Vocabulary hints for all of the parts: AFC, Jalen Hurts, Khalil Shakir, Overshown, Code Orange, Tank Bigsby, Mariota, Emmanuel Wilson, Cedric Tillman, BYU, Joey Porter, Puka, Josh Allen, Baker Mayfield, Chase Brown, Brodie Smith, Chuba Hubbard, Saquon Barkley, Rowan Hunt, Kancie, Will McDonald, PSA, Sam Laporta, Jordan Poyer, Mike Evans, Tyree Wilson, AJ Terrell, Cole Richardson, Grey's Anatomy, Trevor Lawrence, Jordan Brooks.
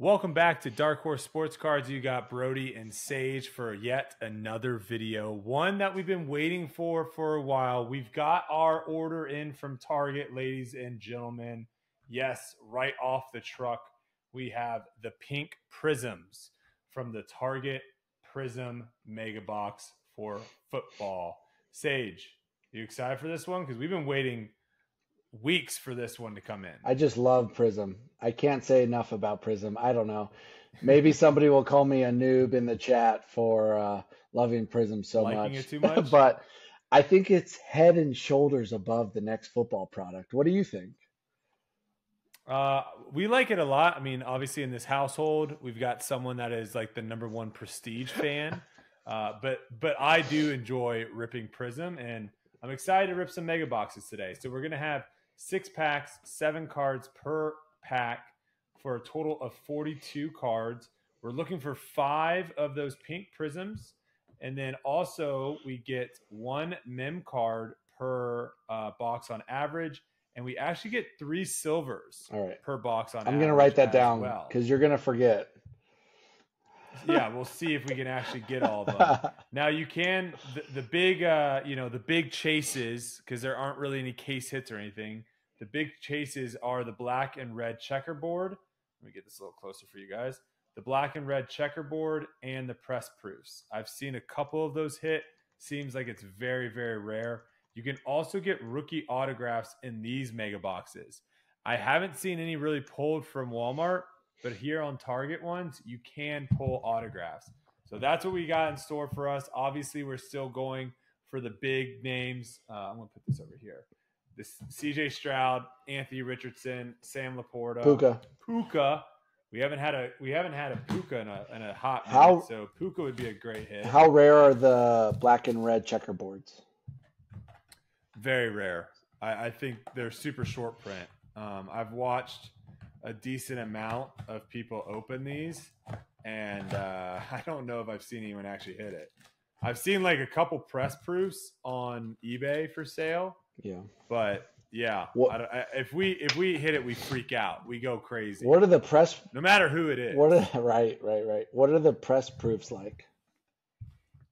Welcome back to Dark Horse Sports Cards. You got Brody and Sage for yet another video. One that we've been waiting for a while. We've got our order in from Target, ladies and gentlemen. Yes, right off the truck, we have the pink prisms from the Target Prism Mega Box for football. Sage, you excited for this one? Because we've been waiting weeks for this one to come in. I just love Prism. I can't say enough about Prism. I don't know. Maybe somebody will call me a noob in the chat for loving Prism so much. It too much? But I think it's head and shoulders above the next football product. What do you think? We like it a lot. I mean, obviously in this household, we've got someone that is like the #1 prestige fan. But I do enjoy ripping Prism, and I'm excited to rip some mega boxes today. So we're going to have 6 packs, 7 cards per pack for a total of 42 cards. We're looking for 5 of those pink prisms. And then also we get 1 mem card per box on average. And we actually get 3 silvers per box on average. I'm going to write that down because you're going to forget. Yeah, we'll see if we can actually get all of them. Now you can the big, you know, the big chases, because there aren't really any case hits or anything. The big chases are the black and red checkerboard. Let me get this a little closer for you guys. The black and red checkerboard and the press proofs. I've seen a couple of those hit. Seems like it's very, very rare. You can also get rookie autographs in these mega boxes. I haven't seen any really pulled from Walmart. But here on Target ones, you can pull autographs. So that's what we got in store for us. Obviously, we're still going for the big names. I'm going to put this over here. This CJ Stroud, Anthony Richardson, Sam Laporta, Puka. We haven't had a Puka in a hot minute, so Puka would be a great hit. How rare are the black and red checkerboards? Very rare. I think they're super short print. I've watched a decent amount of people open these, and I don't know if I've seen anyone actually hit it. I've seen like a couple press proofs on eBay for sale. Yeah, but yeah, well, if we hit it, we freak out, we go crazy. What are the press? No matter who it is. What are right? What are the press proofs like?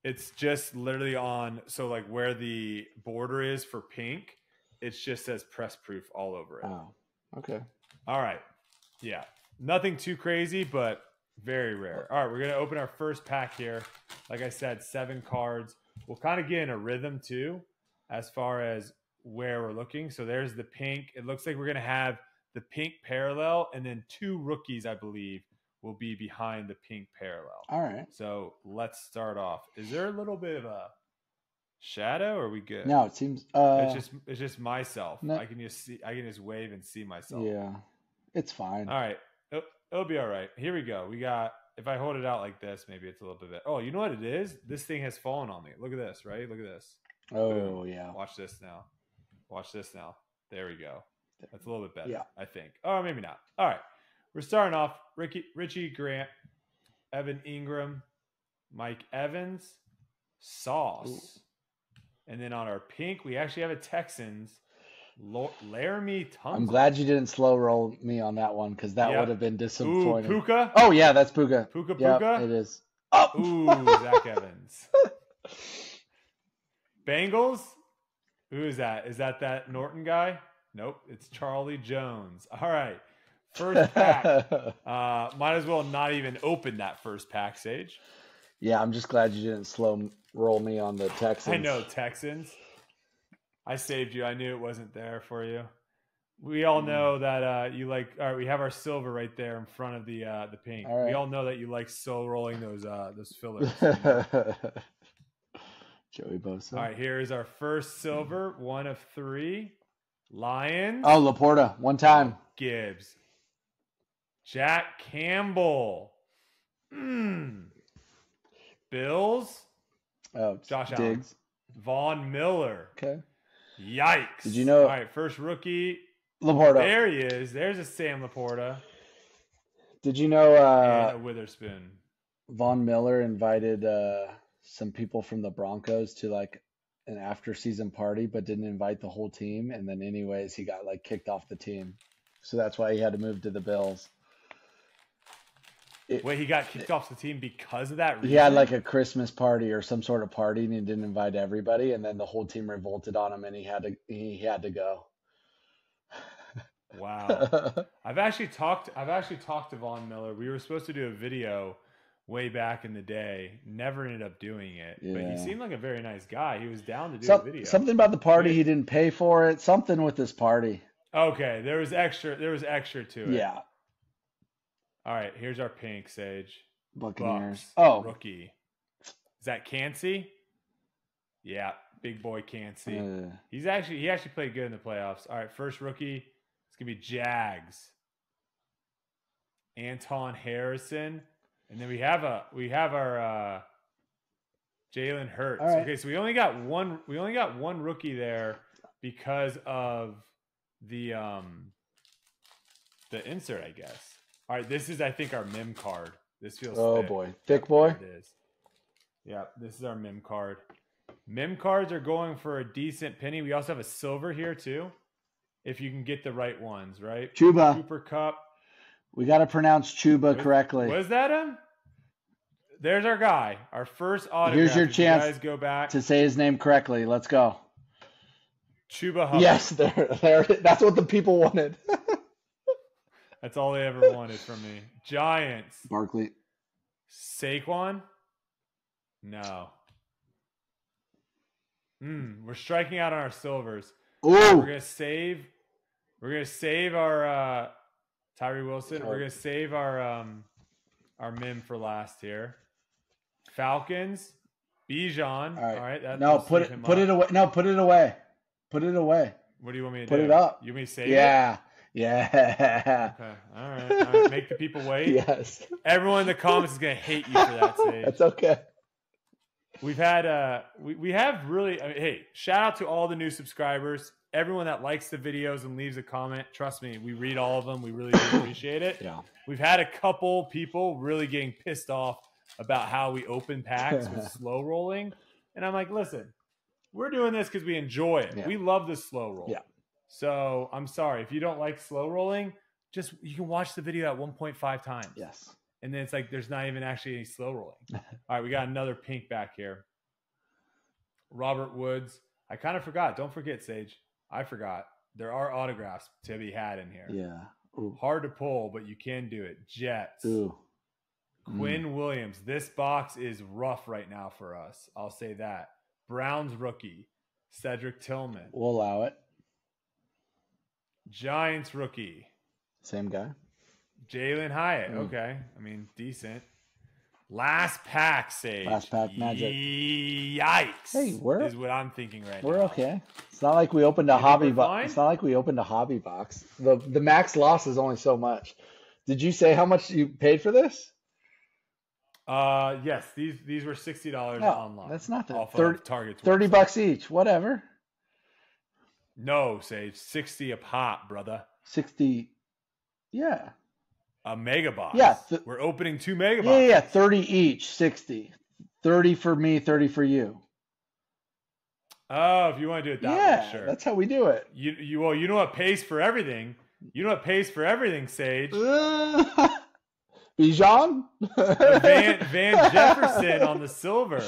It's just literally on like where the border is for pink. It just says press proof all over it. Oh, okay. All right. Yeah, nothing too crazy, but very rare. All right, we're going to open our first pack here. Like I said, 7 cards. We'll kind of get in a rhythm too as far as where we're looking. So there's the pink. It looks like we're going to have the pink parallel, and then 2 rookies, I believe, will be behind the pink parallel. All right. So let's start off. Is there a little bit of a shadow, or are we good? No, it seems it's just myself. No, I can just wave and see myself. Yeah. It's fine. All right. It'll be all right. Here we go. We got, if I hold it out like this, maybe it's a little bit. Oh, you know what it is? This thing has fallen on me. Look at this, right? Look at this. Oh, boom. Yeah. Watch this now. Watch this now. There we go. That's a little bit better, yeah. I think. Oh, maybe not. All right. We're starting off. Richie Grant, Evan Ingram, Mike Evans, Sauce. Ooh. And then on our pink, we actually have a Texans. Lo Laramie Tunzel. I'm glad you didn't slow roll me on that one, because that would have been disappointing. Ooh, Puka? Oh, yeah, that's Puka. Puka? It is. Oh. Ooh, Zach Evans. Bengals? Who is that? Is that Norton guy? Nope, it's Charlie Jones. All right, first pack. Might as well not even open that first pack, Sage. Yeah, I'm just glad you didn't slow roll me on the Texans. I know, Texans. I saved you. I knew it wasn't there for you. We all know that you like. All right, we have our silver right there in front of the pink. All right. We all know that you like slow rolling those fillers. You know? Joey Bosa. All right, here is our first silver, 1 of 3. Lions. Oh, Laporta, 1 time. Gibbs. Jack Campbell. Bills. Oh, Josh Allen. Diggs. Vaughn Miller. Okay. Yikes. Did you know? All right, first rookie. Laporta. There he is. There's a Sam Laporta. Did you know? And a Witherspoon. Vaughn Miller invited some people from the Broncos to like an after-season party, but didn't invite the whole team. And then anyways, he got like kicked off the team. So that's why he had to move to the Bills. Wait, he got kicked off the team because of that reason? He had like a Christmas party or some sort of party, and he didn't invite everybody, and then the whole team revolted on him, and he had to go. Wow. I've actually talked to Vaughn Miller. We were supposed to do a video way back in the day, never ended up doing it. Yeah. But he seemed like a very nice guy. He was down to do a video. Something about the party, he didn't pay for it. Something with this party. Okay, there was extra to it. Yeah. All right, here's our pink, Sage. Buccaneers. Bucks, oh. Rookie. Is that Kancie? Yeah, big boy Kancie. He actually played good in the playoffs. All right, first rookie. It's going to be Jags. Anton Harrison. And then we have our Jalen Hurts. Right. Okay, so we only got one rookie there because of the insert, I guess. All right, this is, I think, our meme card. This feels thick. Thick boy. It is. Yeah, this is our meme card. Meme cards are going for a decent penny. We also have a silver here too, if you can get the right ones, right? Chuba. Cooper Cup. We got to pronounce Chuba correctly. Was that him? There's our guy. Our first autograph. Here's your chance, you guys, go back to say his name correctly. Let's go. Chuba Hubbard. Yes, there. That's what the people wanted. That's all they ever wanted from me. Giants. Barkley. Saquon? No. We're striking out on our silvers. Ooh. We're gonna save our Tyree Wilson. We're gonna save our meme for last here. Falcons, Bijan. All right. Put it away. No, put it away. Put it away. What do you want me to do? Put it up. You want me to save it? Yeah. Okay. All right. Make the people wait. Yes. Everyone in the comments is gonna hate you for that, Sage. That's okay. We've had shout out to all the new subscribers. Everyone that likes the videos and leaves a comment, trust me, we read all of them. We really do appreciate it. Yeah. We've had a couple people really getting pissed off about how we open packs with slow rolling. And I'm like, listen, we're doing this because we enjoy it. Yeah. We love this slow roll. Yeah. So I'm sorry. If you don't like slow rolling, just you can watch the video at 1.5 times. Yes. And then it's like there's not even actually any slow rolling. All right, we got another pink back here. Robert Woods. I kind of forgot. Don't forget, Sage. I forgot. There are autographs to be had in here. Yeah. Ooh. Hard to pull, but you can do it. Jets. Ooh. Quinn Williams. This box is rough right now for us. I'll say that. Browns rookie. Cedric Tillman. We'll allow it. Giants rookie. Same guy. Jalen Hyatt. Okay. I mean, decent. Last pack, Sage. Last pack magic. Yikes. Hey, is what I'm thinking right now. We're okay. It's not like we opened a hobby box. It's not like we opened a hobby box. The max loss is only so much. Did you say how much you paid for this? Yes. These were $60 online. That's not that. 30 bucks each. Whatever. No, Sage. 60 a pop, brother. 60. Yeah. A mega box. Yeah. We're opening 2 mega boxes. Yeah, 30 each, 60. 30 for me, 30 for you. Oh, if you want to do it that way, sure. That's how we do it. You know what pays for everything. You know what pays for everything, Sage. Bijan? Van Jefferson on the silver.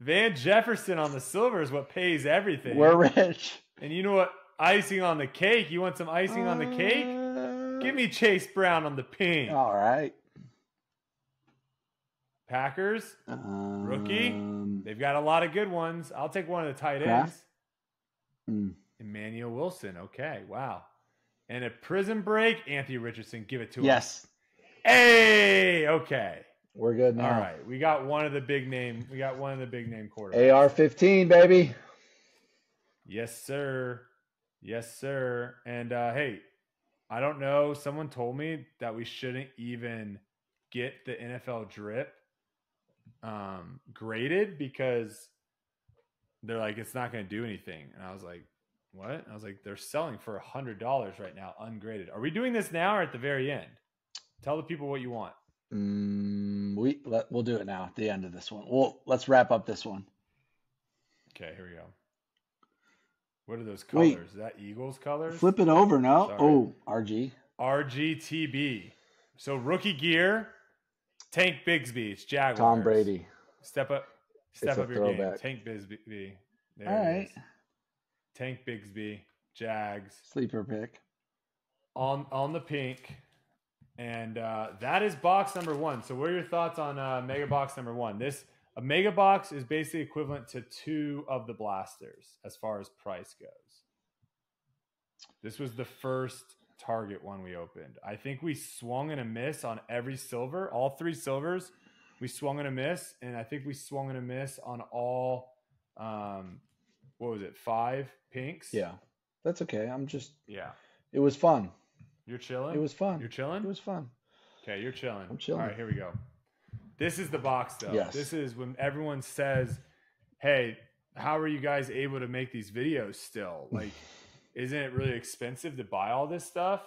Van Jefferson on the silver is what pays everything. We're rich. And you know what? Icing on the cake. You want some icing on the cake? Give me Chase Brown on the pink. All right. Packers. Rookie. They've got a lot of good ones. I'll take one of the tight ends. Emmanuel Wilson. Okay. Wow. And a prison break. Anthony Richardson. Give it to us. Yes. Hey. Okay. We're good now. All right. We got one of the big name. We got one of the big name quarterbacks. AR-15, baby. Yes, sir. Yes, sir. And hey. I don't know. Someone told me that we shouldn't even get the NFL drip graded because they're like, it's not going to do anything. And I was like, what? I was like, they're selling for $100 right now, ungraded. Are we doing this now or at the very end? Tell the people what you want. We'll do it now at the end of this one. Let's wrap up this one. Okay, here we go. What are those colors? Wait, is that Eagles colors? Flip it over now. Sorry. Oh, RG. RGTB. So rookie gear Tank Bigsby, it's Jaguars. Tom Brady. Step up your throwback. Game. Tank Bigsby. There all right. Is. Tank Bigsby, Jags. Sleeper pick. On the pink. And that is box number one. So what are your thoughts on mega box number one? A mega box is basically equivalent to two of the blasters as far as price goes. This was the first Target one we opened. I think we swung and a miss on every silver, all three silvers. We swung and a miss, and I think we swung and a miss on all, what was it, 5 pinks? Yeah, that's okay. I'm just – yeah. It was fun. You're chilling? It was fun. You're chilling? It was fun. Okay, you're chilling. I'm chilling. All right, here we go. This is the box, though. Yes. This is when everyone says, hey, how are you guys able to make these videos still? Like, isn't it really expensive to buy all this stuff?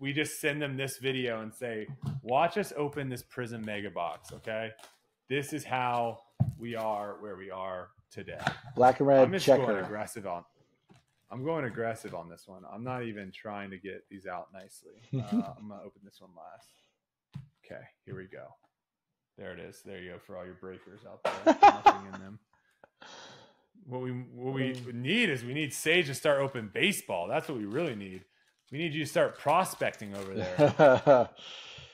We just send them this video and say, watch us open this Prizm Mega Box, okay? This is how we are where we are today. Black and red checker. I'm going aggressive on this one. I'm not even trying to get these out nicely. I'm going to open this one last. Okay, here we go. There it is. There you go for all your breakers out there. Nothing in them. What we need is we need Sage to start open baseball. That's what we really need. We need you to start prospecting over there.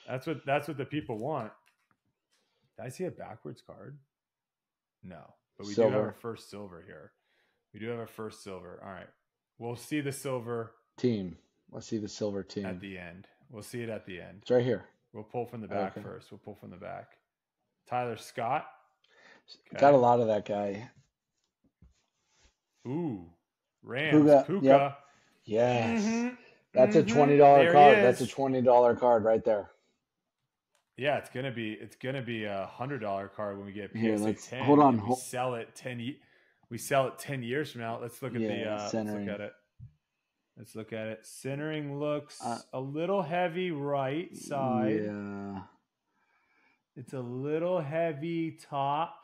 That's what the people want. Did I see a backwards card? No, but we do have our first silver here. We do have our first silver. All right, we'll see the silver team. Let's see the silver team at the end. We'll see it at the end. It's right here. We'll pull from the back first. We'll pull from the back. Tyler Scott. Okay. Got a lot of that guy. Ooh, Rams, Puka. Yep. Yes. Mm-hmm. That's a $20 card. That's a $20 card right there. Yeah, it's gonna be a $100 card when we get PSA 10. Hold on, we sell it 10 years from now. Let's look at centering. Let's look at it. Centering looks a little heavy right side. Yeah. It's a little heavy top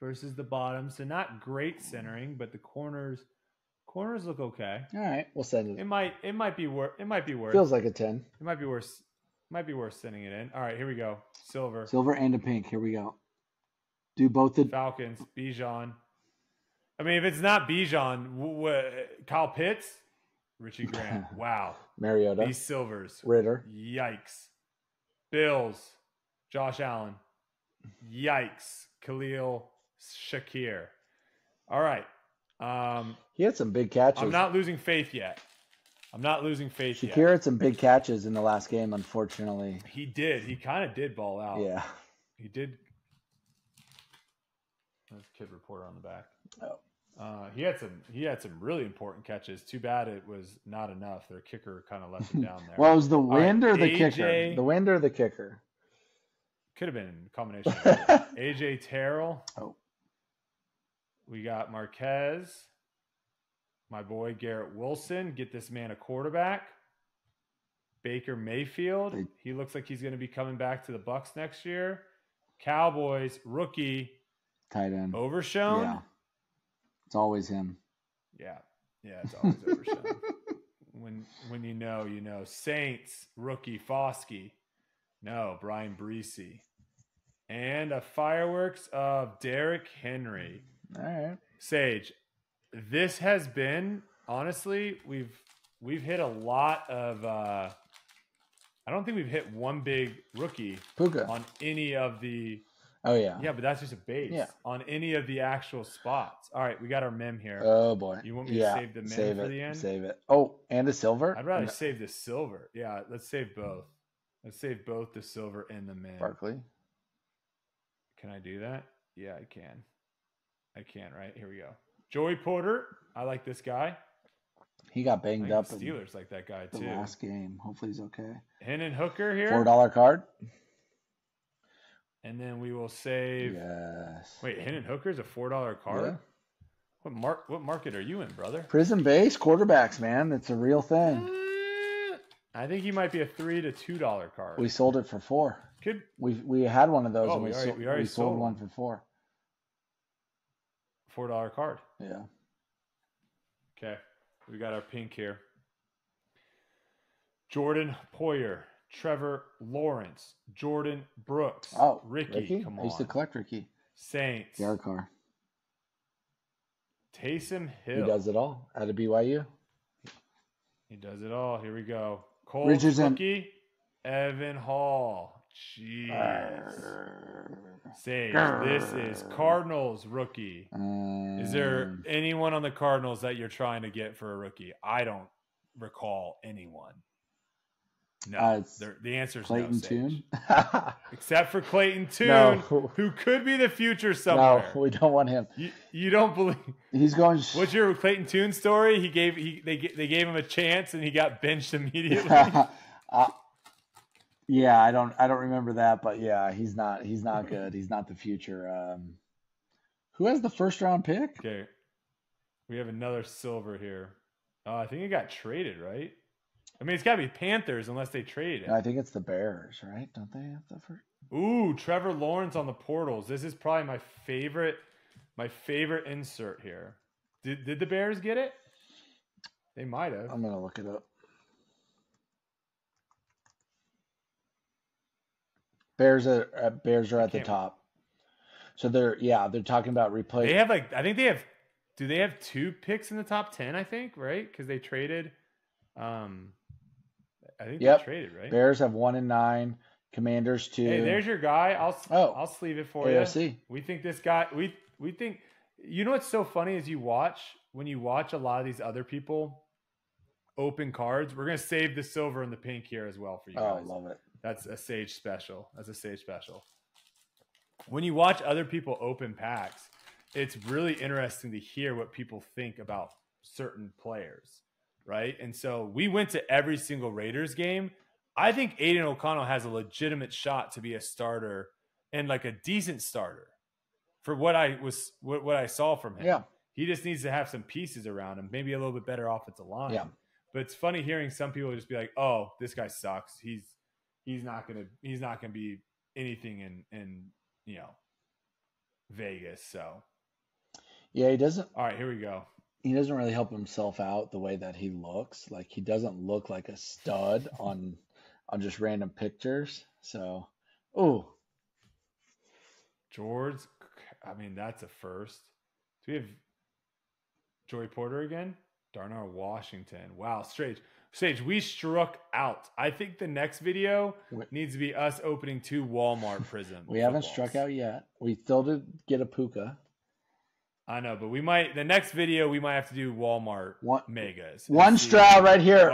versus the bottom. So not great centering, but the corners look okay. All right, we'll send it. It might be worth. Feels like a 10. It might be worth sending it in. All right, here we go. Silver and a pink. Here we go. Do both the Falcons, Bijan. I mean, if it's not Bijan, Kyle Pitts, Richie Grant. Wow. Mariota. These silvers. Ritter. Yikes. Bills. Josh Allen. Yikes. Khalil Shakir. All right. He had some big catches. I'm not losing faith Shakir yet. Shakir had some big catches in the last game, unfortunately. He did. He kind of did ball out. Yeah. He did. There's a kid reporter on the back. Oh. He had some really important catches. Too bad it was not enough. Their kicker kind of left him down there. Well, it was the wind or the kicker? The wind or the kicker? Could have been a combination. AJ Terrell. Oh. We got Marquez. My boy Garrett Wilson. Get this man a quarterback. Baker Mayfield. He looks like he's going to be coming back to the Bucs next year. Cowboys rookie tight end Overshown. Yeah. It's always him. Yeah, it's always Overshown. When you know. Saints rookie Foskey. No, Brian Breesy. And a fireworks of Derrick Henry. All right. Sage, this has been, honestly, we've hit a lot of I don't think we've hit one big rookie Puka on any of the but that's just a base. Yeah. On any of the actual spots. All right, we got our mem here. Oh, boy. You want me to save the mem for the end? Save it. Oh, and the silver? I'd rather save the silver. Yeah, let's save both. Let's save both the silver and the mem. Barkley? Can I do that? Yeah, I can. Right? Here we go. Joey Porter. I like this guy. He got banged up. The Steelers like that guy, too. The last game. Hopefully he's okay. Hendon Hooker here. $4 card. And then we will save. Yes. Wait, Hendon Hooker's a $4 card. Yeah. What market are you in, brother? Prizm base quarterbacks, man. It's a real thing. I think he might be a $3 to $2 card. We sold it for $4. Could we had one of those? Oh, and we sold one for $4. $4 card. Yeah. Okay, we got our pink here. Jordan Poyer, Trevor Lawrence, Jordan Brooks, Ricky. Come on. I used to collect Ricky. Saints. Derek Carr. Taysom Hill. He does it all out of BYU. He does it all. Here we go. Cole Richardson. Evan Hall. Jeez. Sage. This is Cardinals rookie. Is there anyone on the Cardinals that you're trying to get for a rookie? I don't recall anyone. No, the answer is Clayton Tune, except for Clayton Tune, who could be the future somewhere. No, we don't want him. You don't believe he's going? What's your Clayton Tune story? They gave him a chance and he got benched immediately. Yeah, I don't remember that, but yeah, he's not good. He's not the future. Who has the first round pick? Okay, we have another silver here. I think it got traded, right? I mean, it's got to be Panthers unless they trade it. I think it's the Bears, right? Don't they have the first? Ooh, Trevor Lawrence on the portals. This is probably my favorite insert here. Did the Bears get it? They might have. I'm going to look it up. Bears are at the top. So they're talking about replacing. They have do they have two picks in the top 10, I think, right? Because they traded. I think they traded, right? Bears have 1 and 9, Commanders 2. Hey, there's your guy. I'll sleeve it for AFC. You. We think this guy. We think. You know what's so funny is when you watch a lot of these other people open cards. We're gonna save the silver and the pink here as well for you guys. I love it. That's a Sage special. When you watch other people open packs, it's really interesting to hear what people think about certain players. Right. And so we went to every single Raiders game. I think Aiden O'Connell has a legitimate shot to be a starter and like a decent starter for what I saw from him. Yeah. He just needs to have some pieces around him, maybe a little bit better offensive line. Yeah. But it's funny hearing some people just be like, oh, this guy sucks. He's not gonna be anything in Vegas. So yeah, he doesn't. All right, here we go. He doesn't really help himself out the way that he looks. Like he doesn't look like a stud on just random pictures. So, ooh. George, I mean, that's a first. Do we have Joey Porter again? Darnell Washington. Wow, Sage, we struck out. I think the next video needs to be us opening 2 Walmart Prism. We haven't struck out yet. We still did get a Puka. I know, but the next video, we might have to do Walmart Megas. One Stroud right here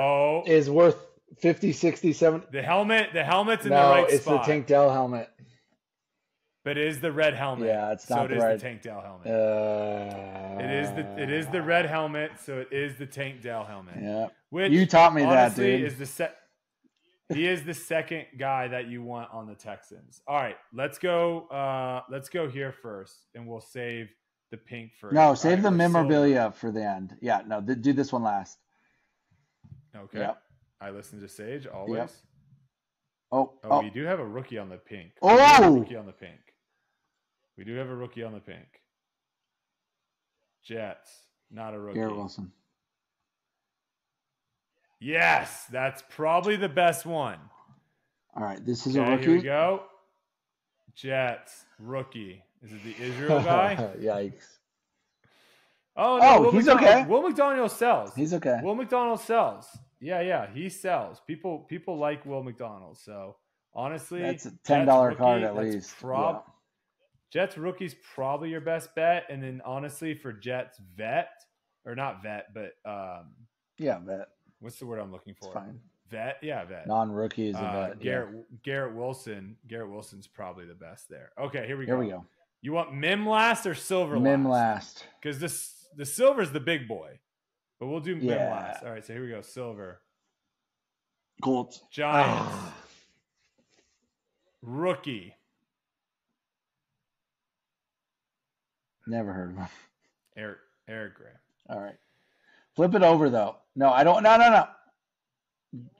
is worth 50, 60, 70. The helmet's in the right spot. No, it's the Tank Dell helmet. But it is the red helmet. Yeah, it's not right. So it is the Tank Dell helmet. It is the red helmet, so it is the Tank Dell helmet. Yeah. Which, you taught me honestly, that, dude. He is the second guy that you want on the Texans. All right, let's go here first, and we'll save the pink for save the memorabilia for the end. Yeah, no, do this one last. Okay. Yep. I listen to Sage always. Yep. Oh, we do have a rookie on the pink. We do have a rookie on the pink. Jets, not a rookie. Garrett Wilson. Yes, that's probably the best one. All right, this is a rookie. Here we go. Jets, rookie. Is it the Israel guy? Yikes. Oh, no, he's okay. Will McDonald sells. He's okay. Will McDonald sells. Yeah, he sells. People like Will McDonald. So, honestly, that's a $10 card at least. Yeah. Jets rookie's probably your best bet. And then, honestly, for Jets vet. What's the word I'm looking for? It's fine. Vet. Non-rookie is a vet. Garrett Wilson's probably the best there. Okay, here we go. You want Mim last or Silver last? Mim last. Because the Silver's the big boy. But we'll do Mim last. All right, so here we go. Silver. Colts. Giants. Rookie. Never heard of him. Eric Graham. All right. Flip it over, though. No, I don't. No.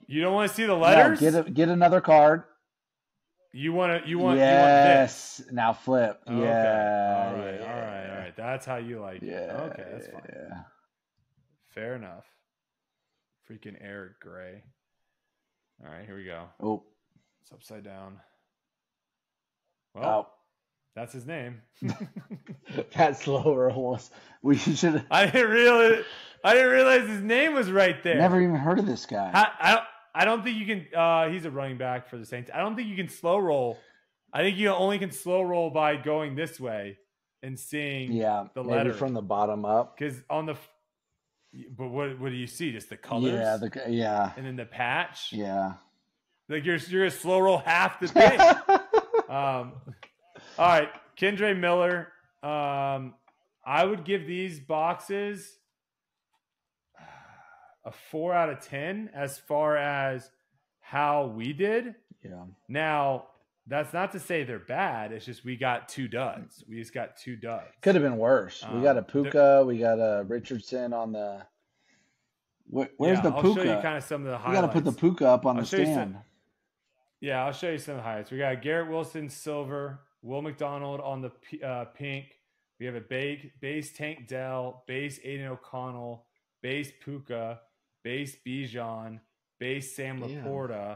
You don't want to see the letters? No, get another card. You want this. Now flip. Oh, yeah. Okay. All right. That's how you like it. Okay, that's fine. Yeah. Fair enough. Freaking Eric Gray. All right, here we go. Oh. It's upside down. Well, that's his name. That's lower almost. We should. I didn't realize his name was right there. Never even heard of this guy. I don't think you can. He's a running back for the Saints. I don't think you can slow roll. I think you only can slow roll by going this way and seeing the letter from the bottom up. Because on the, but what do you see? Just the colors. Yeah, and then the patch. Yeah. Like you're gonna slow roll half the thing. All right, Kendre Miller. I would give these boxes a 4 out of 10 as far as how we did. Yeah. Now that's not to say they're bad. It's just we got two duds. We just got two duds. Could have been worse. We got a Puka. We got a Richardson on the. Where's the Puka? I'll show you kind of some of the highlights. We got to put the Puka up on the stand. Yeah, I'll show you some of the highlights. We got Garrett Wilson, silver. Will McDonald on the pink. We have a base Tank Dell, base Aiden O'Connell, base Puka, base Bijan, base Sam Laporta. Yeah.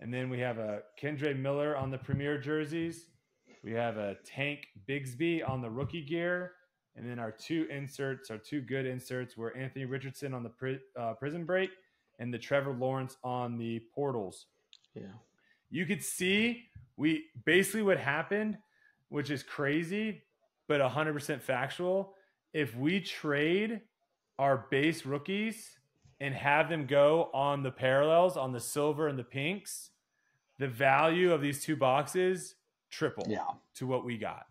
And then we have a Kendre Miller on the premier jerseys. We have a Tank Bigsby on the rookie gear. And then our two inserts, our two good inserts, were Anthony Richardson on the prison break and the Trevor Lawrence on the portals. Yeah. You could see we basically what happened, which is crazy, but 100% factual. If we trade our base rookies and have them go on the parallels, on the silver and the pinks, the value of these two boxes triple to what we got.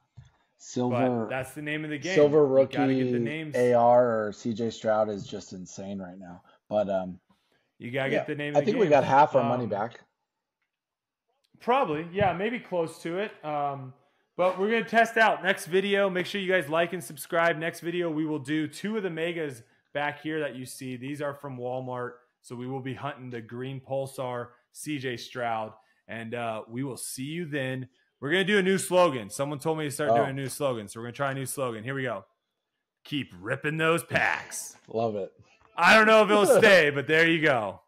Silver. But that's the name of the game. Silver rookie get the names. AR or CJ Stroud is just insane right now. But you gotta get the name. I think we got half our money back. Probably, maybe close to it. But we're gonna test out next video. Make sure you guys like and subscribe. Next video we will do two of the megas back here that you see. These are from Walmart, so we will be hunting the green Pulsar CJ Stroud, and we will see you then. We're going to do a new slogan. Someone told me to start doing a new slogan, so we're going to try a new slogan. Here we go. Keep ripping those packs. Love it. I don't know if it'll stay, but there you go.